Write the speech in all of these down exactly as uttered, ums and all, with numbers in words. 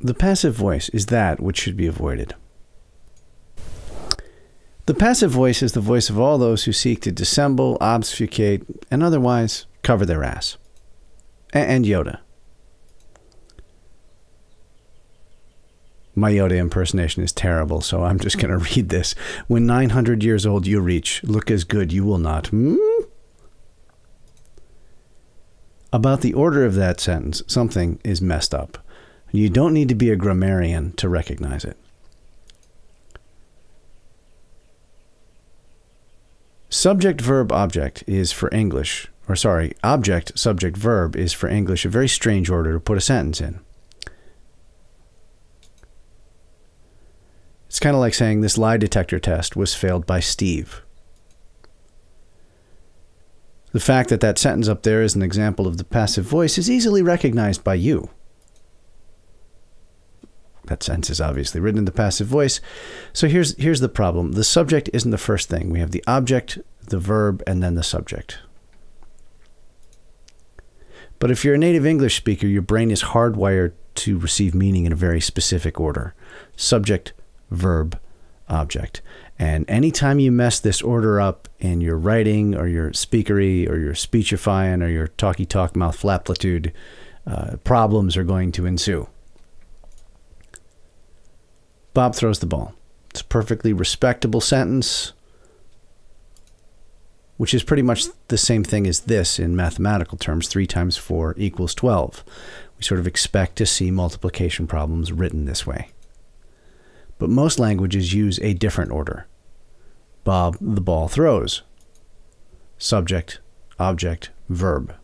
The passive voice is that which should be avoided. The passive voice is the voice of all those who seek to dissemble, obfuscate, and otherwise cover their ass. A and Yoda. My Yoda impersonation is terrible, so I'm just going to read this. When nine hundred years old you reach, look as good you will not. Hmm? About the order of that sentence, something is messed up. You don't need to be a grammarian to recognize it. Subject-verb-object is for English, or sorry, object-subject-verb is for English a very strange order to put a sentence in. It's kind of like saying this lie detector test was failed by Steve. The fact that that sentence up there is an example of the passive voice is easily recognized by you. That sentence is obviously written in the passive voice. So here's, here's the problem. The subject isn't the first thing. We have the object, the verb, and then the subject. But if you're a native English speaker, your brain is hardwired to receive meaning in a very specific order. Subject, verb, object. And anytime you mess this order up in your writing or your speakery or your speechifying or your talky talk mouth flaplitude, uh, problems are going to ensue. Bob throws the ball. It's a perfectly respectable sentence, which is pretty much the same thing as this in mathematical terms. three times four equals twelve. We sort of expect to see multiplication problems written this way. But most languages use a different order. Bob the ball throws. Subject, object, verb.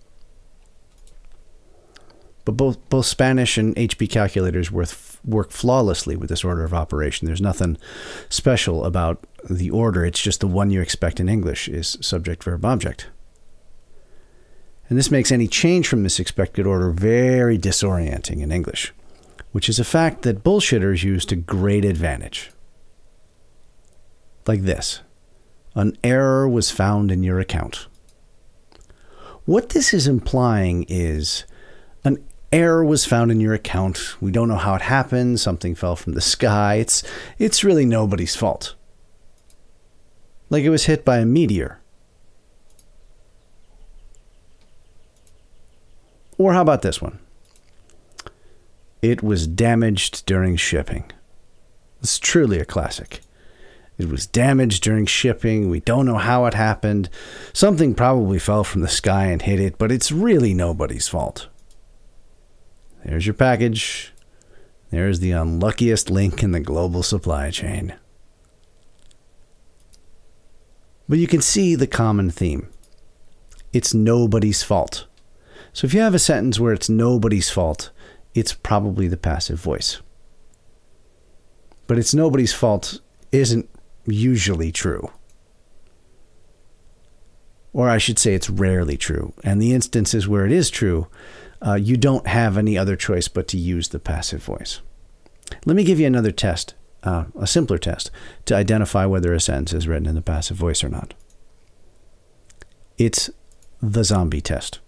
But both, both Spanish and H P calculators work flawlessly with this order of operation. There's nothing special about the order. It's just the one you expect in English is subject, verb, object. And this makes any change from this expected order very disorienting in English, which is a fact that bullshitters use to great advantage. Like this. An error was found in your account. What this is implying is an error was found in your account. We don't know how it happened. Something fell from the sky. It's, it's really nobody's fault. Like it was hit by a meteor. Or how about this one? It was damaged during shipping. It's truly a classic. It was damaged during shipping. We don't know how it happened. Something probably fell from the sky and hit it, but it's really nobody's fault. There's your package. There's the unluckiest link in the global supply chain. But you can see the common theme. It's nobody's fault. So if you have a sentence where it's nobody's fault, it's probably the passive voice. But it's nobody's fault isn't usually true. Or I should say it's rarely true. And the instances where it is true, uh, you don't have any other choice but to use the passive voice. Let me give you another test, uh, a simpler test, to identify whether a sentence is written in the passive voice or not. It's the zombie test.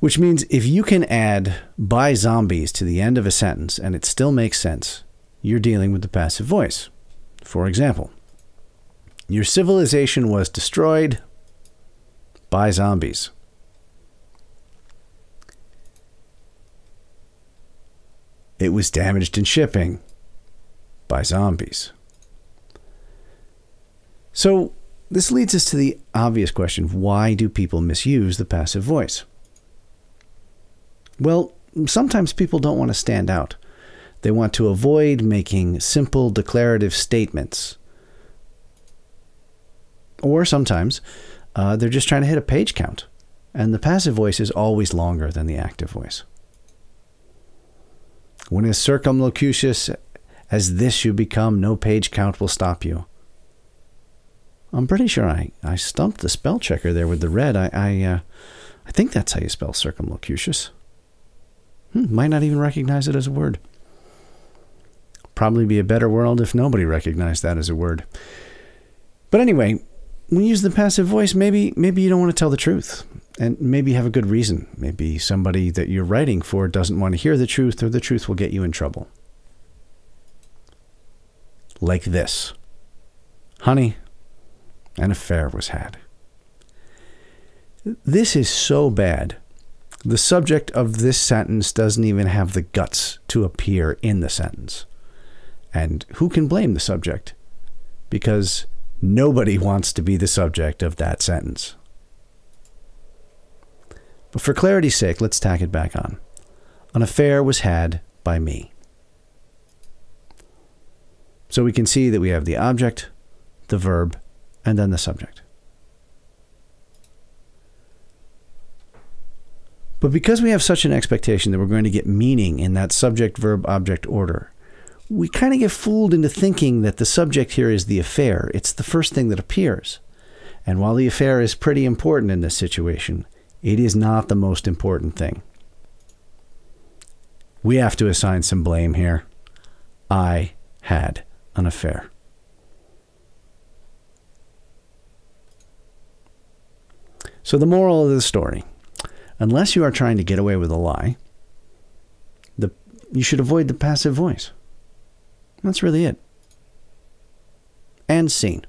Which means if you can add by zombies to the end of a sentence and it still makes sense, you're dealing with the passive voice. For example, your civilization was destroyed by zombies. It was damaged in shipping by zombies. So this leads us to the obvious question, why do people misuse the passive voice? Well, sometimes people don't want to stand out. They want to avoid making simple declarative statements. Or sometimes uh, they're just trying to hit a page count. And the passive voice is always longer than the active voice. When as circumlocutious as this you become, no page count will stop you. I'm pretty sure I, I stumped the spell checker there with the red. I, I, uh, I think that's how you spell circumlocutious. Hmm, might not even recognize it as a word. Probably be a better world if nobody recognized that as a word. But anyway, when you use the passive voice, maybe, maybe you don't want to tell the truth. And maybe have a good reason. Maybe somebody that you're writing for doesn't want to hear the truth, or the truth will get you in trouble. Like this. Honey, an affair was had. This is so bad. The subject of this sentence doesn't even have the guts to appear in the sentence. And who can blame the subject? Because nobody wants to be the subject of that sentence. But for clarity's sake, let's tack it back on. An affair was had by me. So we can see that we have the object, the verb, and then the subject. But because we have such an expectation that we're going to get meaning in that subject-verb-object order, we kind of get fooled into thinking that the subject here is the affair. It's the first thing that appears. And while the affair is pretty important in this situation, it is not the most important thing. We have to assign some blame here. I had an affair. So the moral of the story, unless you are trying to get away with a lie, the, you should avoid the passive voice. That's really it. And scene.